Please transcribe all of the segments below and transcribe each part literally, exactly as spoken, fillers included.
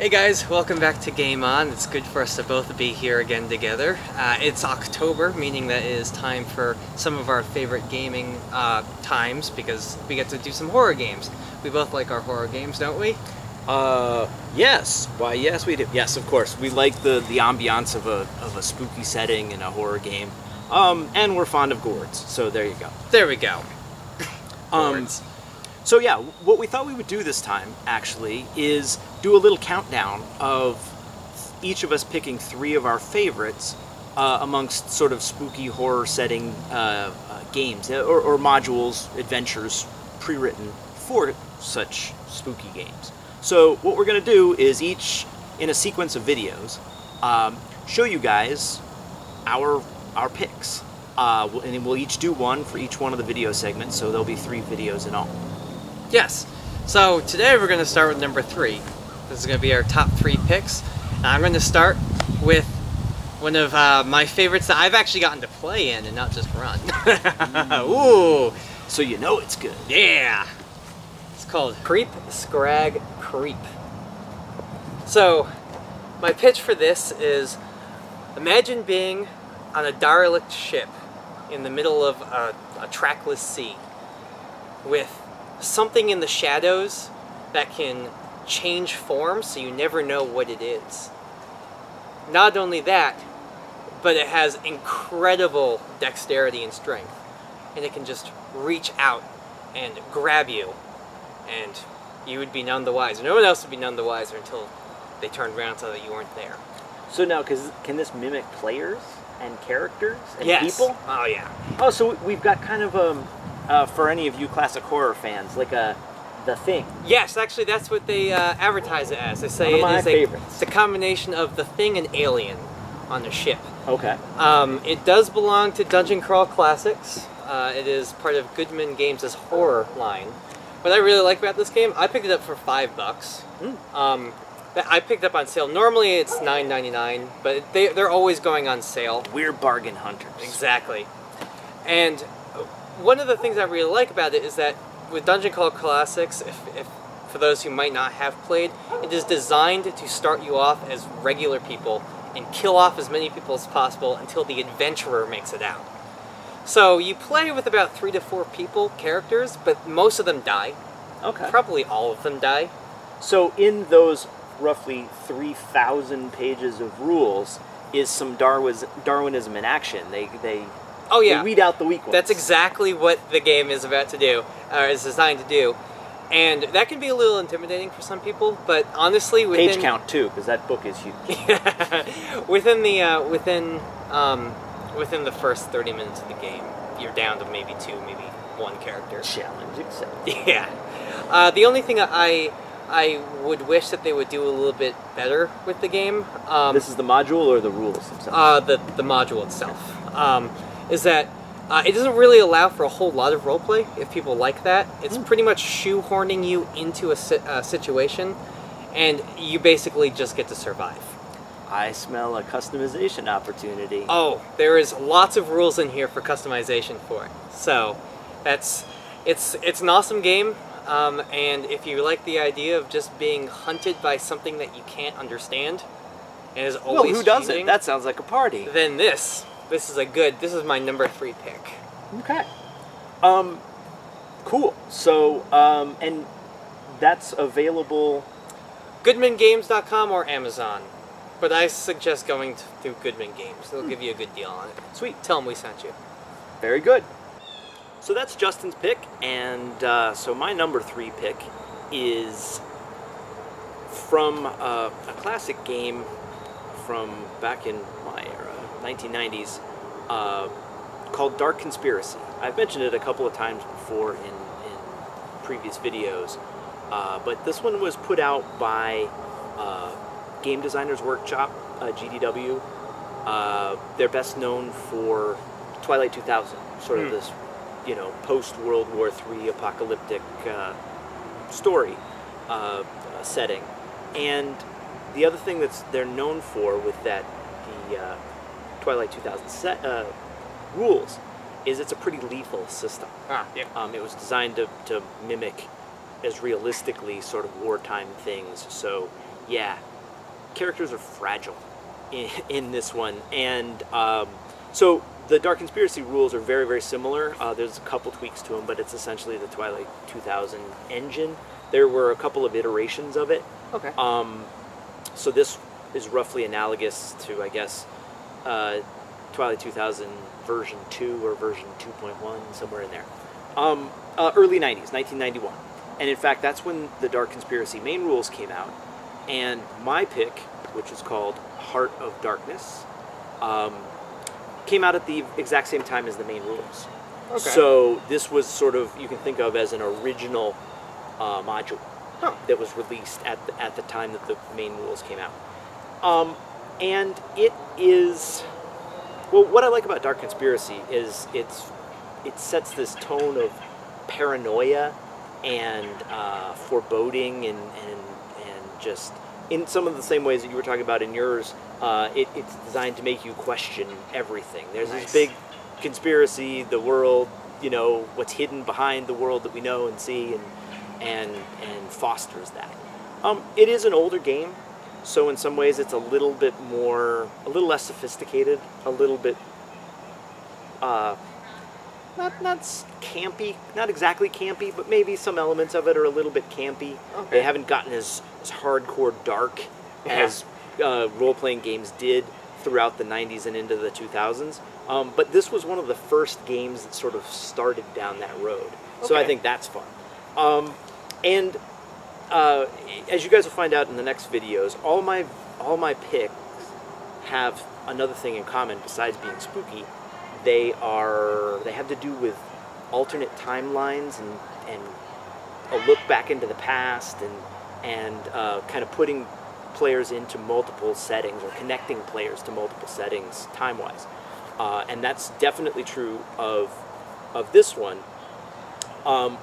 Hey guys, welcome back to Game On. It's good for us to both be here again together. Uh, it's October, meaning that it is time for some of our favorite gaming uh, times because we get to do some horror games. We both like our horror games, don't we? Uh, yes. Why, yes we do. Yes, of course. We like the, the ambiance of a, of a spooky setting in a horror game. Um, and we're fond of gourds, so there you go. There we go. Gourds. Um, So yeah, what we thought we would do this time, actually, is do a little countdown of each of us picking three of our favorites uh, amongst sort of spooky horror setting uh, uh, games, or, or modules, adventures, pre-written for such spooky games. So what we're going to do is each, in a sequence of videos, um, show you guys our, our picks. Uh, and we'll each do one for each one of the video segments, so there'll be three videos in all. Yes, so today we're going to start with number three. This is going to be our top three picks. And I'm going to start with one of uh, my favorites that I've actually gotten to play in and not just run. Ooh, so you know it's good. Yeah! It's called Creep Scrag Creep. So, my pitch for this is imagine being on a derelict ship in the middle of a, a trackless sea with something in the shadows that can change form so you never know what it is. Not only that, but it has incredible dexterity and strength, and it can just reach out and grab you, and you would be none the wiser. No one else would be none the wiser until they turned around so that you weren't there. So now, cause, can this mimic players and characters and yes. people? Oh yeah. Oh, so we've got kind of a... Um... Uh, for any of you classic horror fans, like uh, The Thing. Yes, actually that's what they uh, advertise it as. They say it is a, it's a combination of The Thing and Alien on the ship. Okay. Um, it does belong to Dungeon Crawl Classics. Uh, it is part of Goodman Games' horror line. What I really like about this game, I picked it up for five bucks. Mm. Um, I picked it up on sale. Normally it's nine ninety-nine, but they, they're always going on sale. We're bargain hunters. Exactly. And one of the things I really like about it is that with Dungeon Crawl Classics, if, if, for those who might not have played, it is designed to start you off as regular people and kill off as many people as possible until the adventurer makes it out. So you play with about three to four people, characters, but most of them die. Okay. Probably all of them die. So in those roughly three thousand pages of rules is some Darwinism in action. They... they Oh yeah, weed out the weak ones. That's exactly what the game is about to do, or is designed to do, and that can be a little intimidating for some people. But honestly, within page count too, because that book is huge. within the uh, within um, within the first thirty minutes of the game, you're down to maybe two, maybe one character. Challenge accepted. Yeah. Uh, the only thing I I would wish that they would do a little bit better with the game. Um, this is the module or the rules themselves? Uh, the the module itself. Um, is that uh, it doesn't really allow for a whole lot of roleplay, if people like that. It's pretty much shoehorning you into a si uh, situation, and you basically just get to survive. I smell a customization opportunity. Oh, there is lots of rules in here for customization for it. So, that's it's, it's an awesome game, um, and if you like the idea of just being hunted by something that you can't understand, and is always well, who doesn't? That sounds like a party. Then this... This is a good, this is my number three pick. Okay. Um, cool. So, um, and that's available... Goodman Games dot com or Amazon. But I suggest going to, through Goodman Games. They'll hmm. give you a good deal on it. Sweet. Tell them we sent you. Very good. So that's Justin's pick. And uh, so my number three pick is from uh, a classic game from back in my era. nineteen nineties, uh, called Dark Conspiracy. I've mentioned it a couple of times before in, in previous videos, uh, but this one was put out by uh, Game Designers Workshop, uh, G D W. Uh, they're best known for Twilight two thousand, sort of mm. this, you know, post-World War three apocalyptic uh, story uh, setting. And the other thing that's they're known for with that, the uh, Twilight two thousand set, uh, rules is it's a pretty lethal system. Ah, yep. um, it was designed to, to mimic as realistically sort of wartime things. So yeah, characters are fragile in, in this one. And um, so the Dark Conspiracy rules are very, very similar. Uh, there's a couple tweaks to them, but it's essentially the Twilight two thousand engine. There were a couple of iterations of it. Okay. Um, so this is roughly analogous to, I guess, uh, Twilight two thousand version two or version two point one, somewhere in there. Um, uh, early nineties, nineteen ninety-one. And in fact, that's when the Dark Conspiracy main rules came out. And my pick, which is called Heart of Darkness, um, came out at the exact same time as the main rules. Okay. So this was sort of, you can think of as an original uh, module huh. that was released at the, at the time that the main rules came out. Um, and it is, well, what I like about Dark Conspiracy is it's it sets this tone of paranoia and uh, foreboding and, and and just in some of the same ways that you were talking about in yours. Uh, it, it's designed to make you question everything. There's nice. This big conspiracy, the world, you know, what's hidden behind the world that we know and see, and and and fosters that. Um, it is an older game, so in some ways it's a little bit more, a little less sophisticated, a little bit. Uh, Not, not campy, not exactly campy, but maybe some elements of it are a little bit campy. Okay. They haven't gotten as, as hardcore dark yeah. as uh, role-playing games did throughout the nineties and into the two thousands. Um, but this was one of the first games that sort of started down that road. Okay. So I think that's fun. Um, and uh, as you guys will find out in the next videos, all my, all my picks have another thing in common besides being spooky. They are, they have to do with alternate timelines and, and a look back into the past and, and uh, kind of putting players into multiple settings or connecting players to multiple settings time-wise. Uh, and that's definitely true of, of this one. Um,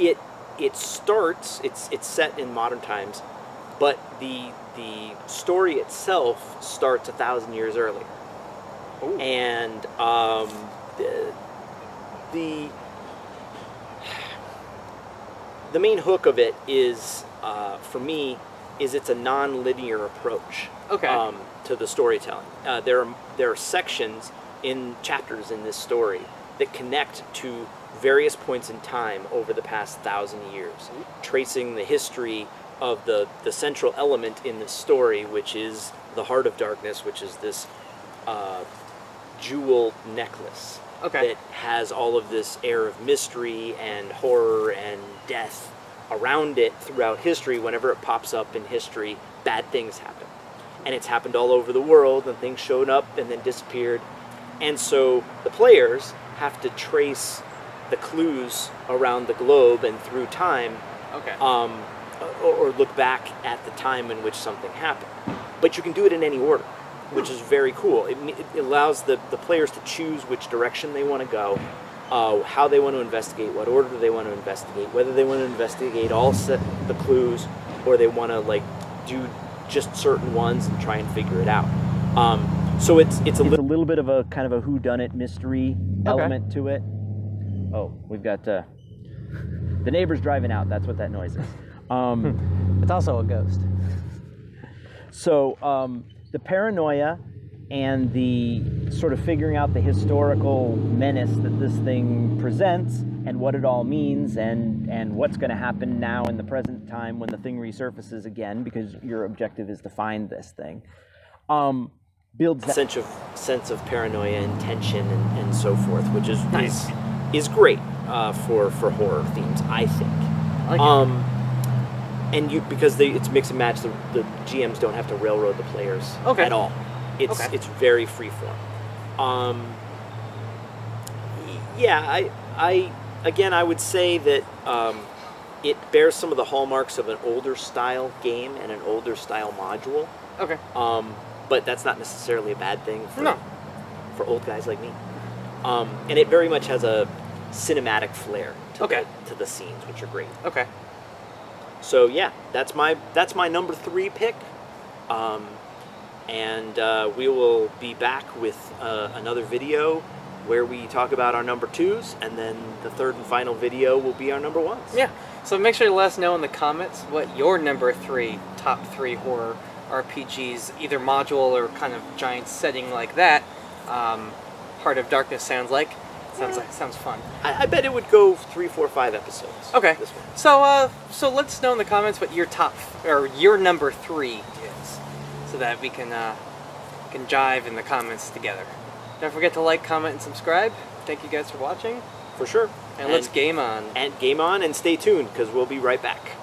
it, it starts, it's, it's set in modern times, but the, the story itself starts a thousand years earlier. Ooh. And um, the, the the main hook of it is, uh, for me, is it's a non-linear approach okay. um, to the storytelling. Uh, there are there are sections in chapters in this story that connect to various points in time over the past thousand years, mm-hmm. tracing the history of the the central element in this story, which is the Heart of Darkness, which is this. Uh, jewel necklace okay. that has all of this air of mystery and horror and death around it throughout history. Whenever it pops up in history, bad things happen. And it's happened all over the world, and things showed up and then disappeared. And so the players have to trace the clues around the globe and through time okay. um, or, or look back at the time in which something happened. But you can do it in any order, which is very cool. It, it allows the, the players to choose which direction they want to go, uh, how they want to investigate, what order they want to investigate, whether they want to investigate all set the clues, or they want to like do just certain ones and try and figure it out. Um, so it's it's a, it's li a little bit of a kind of a whodunit mystery okay. element to it. Oh, we've got uh, the neighbor's driving out. That's what that noise is. Um, it's also a ghost. So. Um, The paranoia and the sort of figuring out the historical menace that this thing presents and what it all means and, and what's going to happen now in the present time when the thing resurfaces again, because your objective is to find this thing, um, builds that sense of, sense of paranoia and tension and, and so forth, which is nice. is, is great uh, for, for horror themes, I think. I like um, it. And you, because they, it's mix and match, the, the G Ms don't have to railroad the players okay. at all. It's okay. it's very freeform. Um, yeah, I I again I would say that um, it bears some of the hallmarks of an older style game and an older style module. Okay. Um, but that's not necessarily a bad thing for no. for old guys like me. Um, and it very much has a cinematic flair to okay. the, to the scenes, which are great. Okay. So yeah, that's my that's my number three pick, um, and uh, we will be back with uh, another video where we talk about our number twos, and then the third and final video will be our number ones. Yeah, so make sure to let us know in the comments what your number three top three horror R P Gs, either module or kind of giant setting like that. Um, Heart of Darkness sounds like. Sounds like sounds fun. I, I bet it would go three, four, five episodes. Okay. This one. So, uh, so let us know in the comments what your top or your number three is, so that we can uh, can jive in the comments together. Don't forget to like, comment, and subscribe. Thank you guys for watching. For sure. And, and let's game on. And game on, and stay tuned because we'll be right back.